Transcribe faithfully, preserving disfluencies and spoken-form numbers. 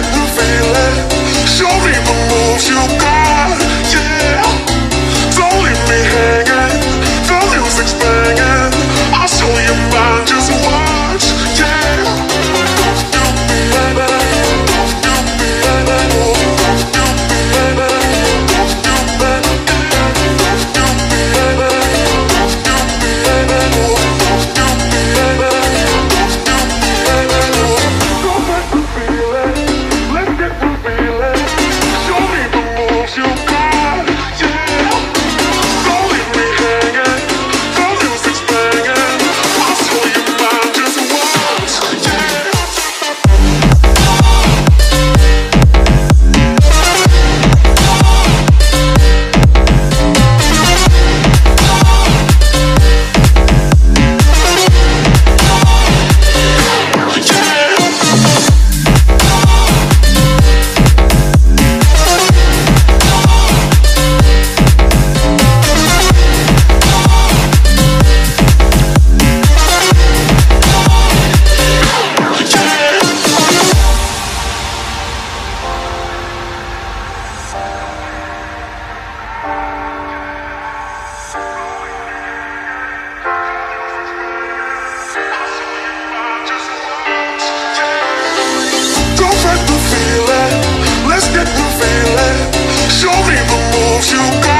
Show me the moves you got.